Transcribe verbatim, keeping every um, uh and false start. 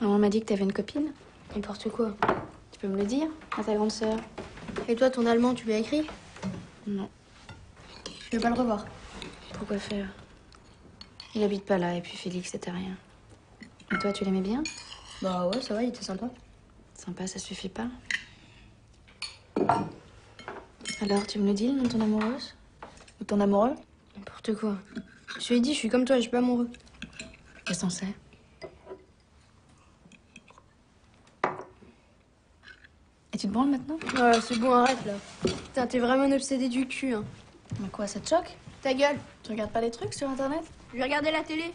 Maman m'a dit que t'avais une copine. N'importe quoi. Tu peux me le dire, à ta grande sœur. Et toi, ton allemand, tu lui as écrit? Non. Je vais pas le revoir. Pourquoi faire? Il habite pas là, et puis Félix, c'était rien. Et toi, tu l'aimais bien? Bah ouais, ça va, il était sympa. Sympa, ça suffit pas. Alors, tu me le dis, le nom de ton amoureuse? Ou ton amoureux? N'importe quoi. Je lui ai dit, je suis comme toi, je suis pas amoureux. Qu'est-ce qu'on sait? Et tu te branles maintenant? Ouais, c'est bon, arrête là. Putain, t'es vraiment une obsédée du cul, hein. Mais quoi, ça te choque? Ta gueule! Tu regardes pas les trucs sur internet? Je vais regarder la télé.